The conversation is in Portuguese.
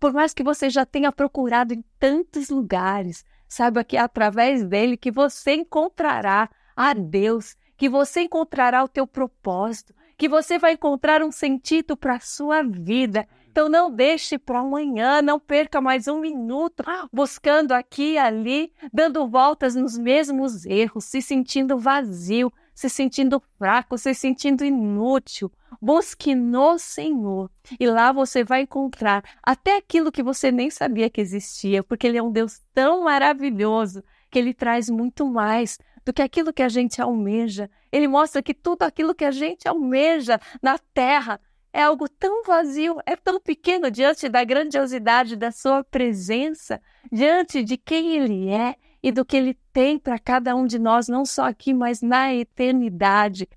Por mais que você já tenha procurado em tantos lugares, saiba que é através dele que você encontrará a Deus, que você encontrará o teu propósito, que você vai encontrar um sentido para a sua vida. Então não deixe para amanhã, não perca mais um minuto buscando aqui e ali, dando voltas nos mesmos erros, se sentindo vazio, se sentindo fraco, se sentindo inútil. Busque no Senhor e lá você vai encontrar até aquilo que você nem sabia que existia, porque Ele é um Deus tão maravilhoso que Ele traz muito mais do que aquilo que a gente almeja. Ele mostra que tudo aquilo que a gente almeja na terra é algo tão vazio, é tão pequeno diante da grandiosidade da sua presença, diante de quem Ele é e do que Ele tem para cada um de nós, não só aqui, mas na eternidade.